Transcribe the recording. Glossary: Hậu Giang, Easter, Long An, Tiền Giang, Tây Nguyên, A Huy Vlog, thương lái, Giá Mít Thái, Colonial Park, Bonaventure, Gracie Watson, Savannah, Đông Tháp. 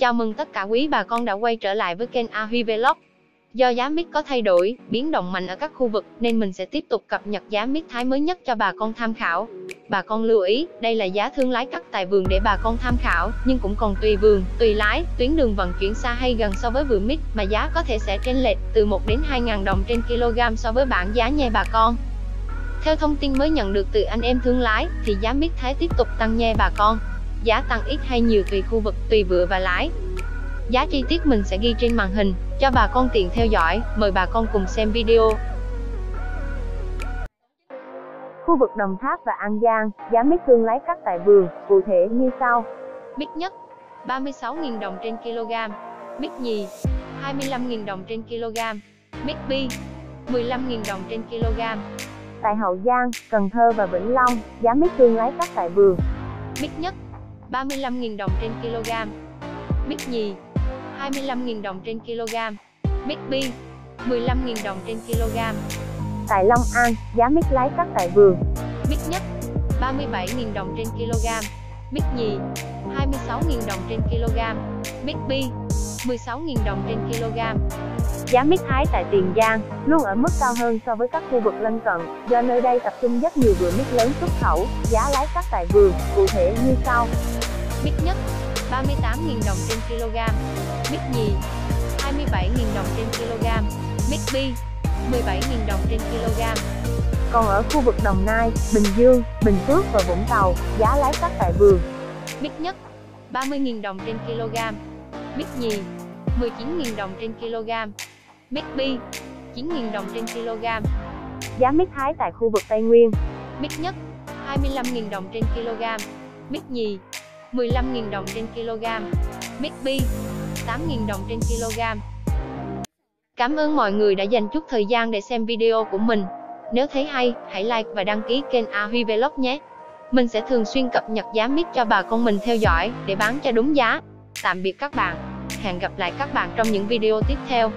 Chào mừng tất cả quý bà con đã quay trở lại với kênh A Huy Vlog. Do giá mít có thay đổi, biến động mạnh ở các khu vực nên mình sẽ tiếp tục cập nhật giá mít Thái mới nhất cho bà con tham khảo. Bà con lưu ý, đây là giá thương lái cắt tại vườn để bà con tham khảo, nhưng cũng còn tùy vườn, tùy lái, tuyến đường vận chuyển xa hay gần so với vườn mít mà giá có thể sẽ chênh lệch từ 1 đến 2.000 đồng trên kg so với bảng giá nhé bà con. Theo thông tin mới nhận được từ anh em thương lái thì giá mít Thái tiếp tục tăng nhé bà con. Giá tăng ít hay nhiều tùy khu vực, tùy vựa và lái. Giá chi tiết mình sẽ ghi trên màn hình cho bà con tiện theo dõi, mời bà con cùng xem video. Khu vực Đồng Tháp và An Giang, giá mít thương lái cắt tại vườn cụ thể như sau. Mít nhất 36.000 đồng trên kg, mít nhì 25.000 đồng trên kg, mít bi 15.000 đồng trên kg. Tại Hậu Giang, Cần Thơ và Vĩnh Long, giá mít thương lái cắt tại vườn. Mít nhất 35.000 đồng trên kg, mít nhì 25.000 đồng trên kg, mít bi 15.000 đồng trên kg. Tại Long An, giá mít lái cắt tại vườn. Mít nhất 37.000 đồng trên kg, mít nhì 26.000 đồng trên kg, mít bi 16.000 đồng trên kg. Giá mít Thái tại Tiền Giang luôn ở mức cao hơn so với các khu vực lân cận, do nơi đây tập trung rất nhiều vựa mít lớn xuất khẩu. Giá lái cắt tại vườn cụ thể như sau. Mít nhất 38.000 đồng trên kg, mít nhì 27.000 đồng trên kg, mít bi 17.000 đồng trên kg. Còn ở khu vực Đồng Nai, Bình Dương, Bình Phước và Vũng Tàu, giá lái cắt tại vườn. Mít nhất 30.000 đồng trên kg, mít nhì 19.000 đồng trên kg, mít bi 9.000 đồng trên kg. Giá mít Thái tại khu vực Tây Nguyên. Mít nhất 25.000 đồng trên kg, mít nhì 15.000 đồng trên kg, mít bi 8.000 đồng trên kg. Cảm ơn mọi người đã dành chút thời gian để xem video của mình. Nếu thấy hay, hãy like và đăng ký kênh A Huy Vlog nhé. Mình sẽ thường xuyên cập nhật giá mít cho bà con mình theo dõi để bán cho đúng giá. Tạm biệt các bạn. Hẹn gặp lại các bạn trong những video tiếp theo.